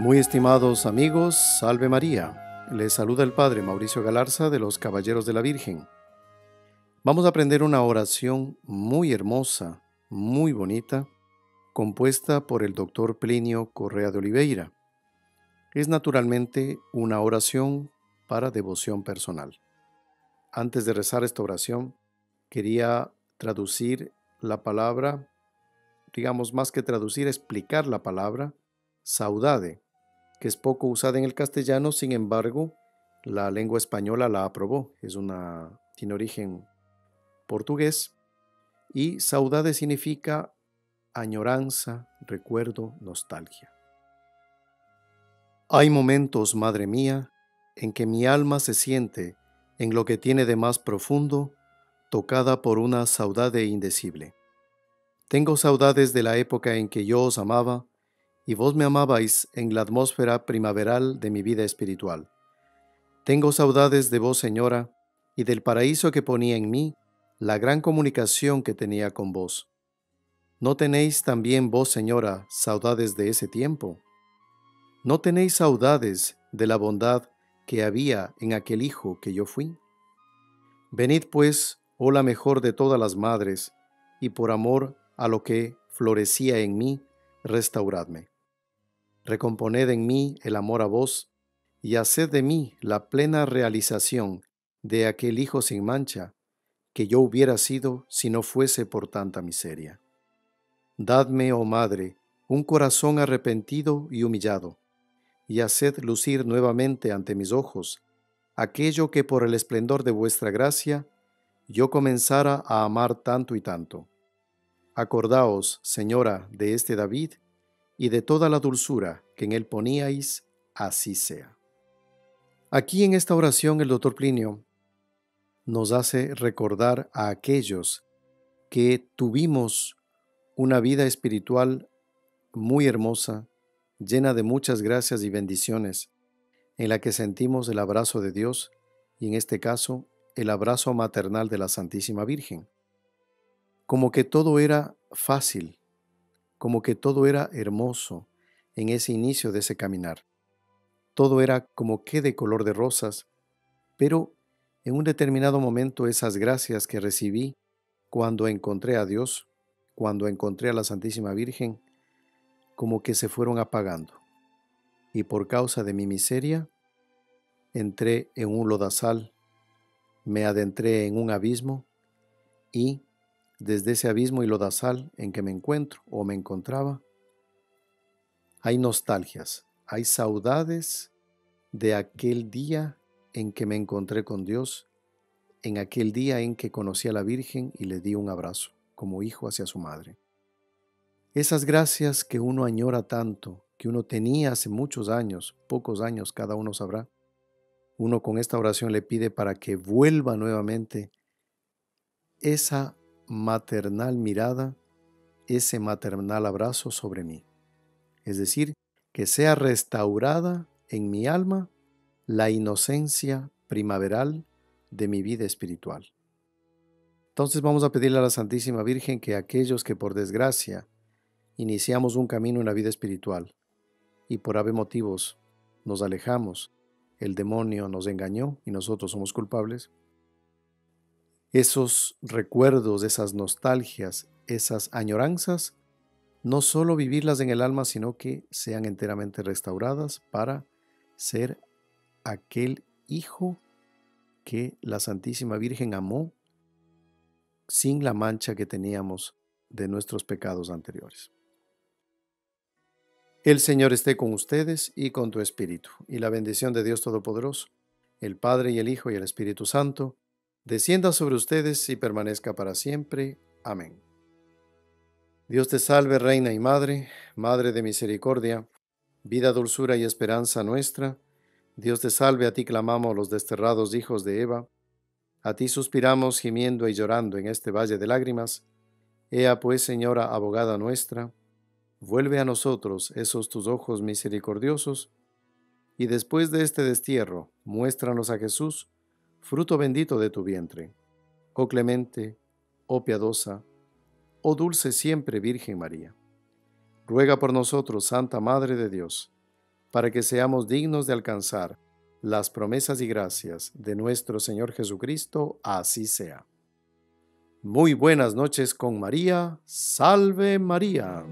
Muy estimados amigos, Salve María. Les saluda el Padre Mauricio Galarza de los Caballeros de la Virgen. Vamos a aprender una oración muy hermosa, muy bonita, compuesta por el Dr. Plinio Correa de Oliveira. Es naturalmente una oración para devoción personal. Antes de rezar esta oración, quería traducir la palabra, digamos más que traducir, explicar la palabra saudade, que es poco usada en el castellano, sin embargo, la lengua española la aprobó. Tiene origen portugués y saudade significa añoranza, recuerdo, nostalgia. Hay momentos, madre mía, en que mi alma se siente, en lo que tiene de más profundo, tocada por una saudade indecible. Tengo saudades de la época en que yo os amaba y vos me amabais en la atmósfera primaveral de mi vida espiritual. Tengo saudades de vos, Señora, y del paraíso que ponía en mí la gran comunicación que tenía con vos. ¿No tenéis también vos, Señora, saudades de ese tiempo? ¿No tenéis saudades de la bondad que había en aquel hijo que yo fui? Venid pues, oh la mejor de todas las madres, y por amor a lo que florecía en mí, restauradme. Recomponed en mí el amor a vos, y haced de mí la plena realización de aquel hijo sin mancha, que yo hubiera sido si no fuese por tanta miseria. Dadme, oh Madre, un corazón arrepentido y humillado, y haced lucir nuevamente ante mis ojos aquello que por el esplendor de vuestra gracia yo comenzara a amar tanto y tanto. Acordaos, Señora, de este David y de toda la dulzura que en él poníais, así sea. Aquí en esta oración el Dr. Plinio nos hace recordar a aquellos que tuvimos una vida espiritual muy hermosa, llena de muchas gracias y bendiciones, en la que sentimos el abrazo de Dios y en este caso el abrazo maternal de la Santísima Virgen. Como que todo era fácil, como que todo era hermoso en ese inicio de ese caminar. Todo era como que de color de rosas, pero en un determinado momento esas gracias que recibí cuando encontré a Dios, cuando encontré a la Santísima Virgen, como que se fueron apagando. Y por causa de mi miseria, entré en un lodazal, me adentré en un abismo y desde ese abismo y lodazal en que me encuentro o me encontraba, hay nostalgias, hay saudades de aquel día en que me encontré con Dios, en aquel día en que conocí a la Virgen y le di un abrazo como hijo hacia su madre. Esas gracias que uno añora tanto, que uno tenía hace muchos años, pocos años, cada uno sabrá, uno con esta oración le pide para que vuelva nuevamente esa maternal mirada, ese maternal abrazo sobre mí. Es decir, que sea restaurada en mi alma la inocencia primaveral de mi vida espiritual. Entonces vamos a pedirle a la Santísima Virgen que aquellos que por desgracia iniciamos un camino en la vida espiritual y por ave motivos nos alejamos, el demonio nos engañó y nosotros somos culpables, esos recuerdos, esas nostalgias, esas añoranzas, no solo vivirlas en el alma, sino que sean enteramente restauradas para ser aquel hijo que la Santísima Virgen amó sin la mancha que teníamos de nuestros pecados anteriores. El Señor esté con ustedes y con tu espíritu, y la bendición de Dios Todopoderoso, el Padre y el Hijo y el Espíritu Santo, descienda sobre ustedes y permanezca para siempre. Amén. Dios te salve, Reina y Madre, Madre de misericordia, vida, dulzura y esperanza nuestra. Dios te salve, a ti clamamos los desterrados hijos de Eva. A ti suspiramos gimiendo y llorando en este valle de lágrimas. Ea pues, Señora, abogada nuestra, vuelve a nosotros esos tus ojos misericordiosos, y después de este destierro, muéstranos a Jesús, fruto bendito de tu vientre. Oh clemente, oh piadosa, oh dulce siempre Virgen María. Ruega por nosotros, Santa Madre de Dios, para que seamos dignos de alcanzar las promesas y gracias de nuestro Señor Jesucristo, así sea. Muy buenas noches con María. ¡Salve María!